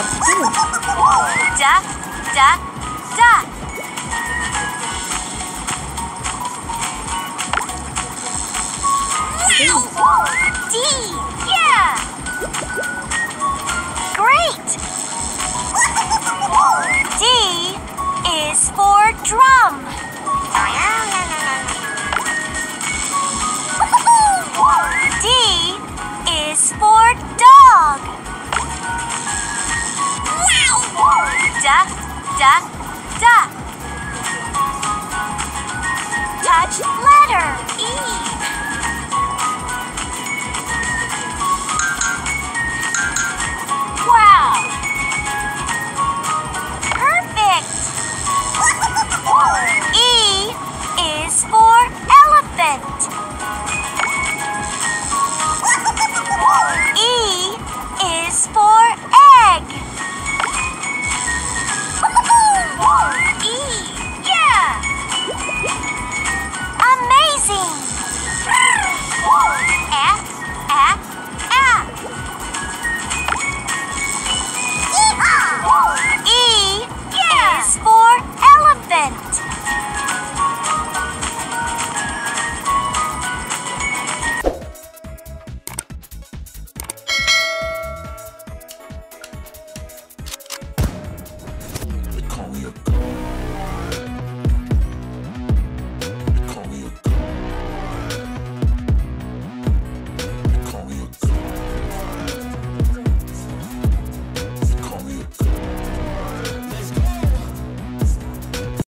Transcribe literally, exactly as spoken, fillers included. have to do it. Da, da, da. D, yeah. Great. D is for drum. D is for dog. Da, da, da. Touch letter E. Wow. Perfect. E is for elephant. E is for egg. E, yeah. Amazing. F, F, F. E, yeah. Is for elephant. Call me a girl.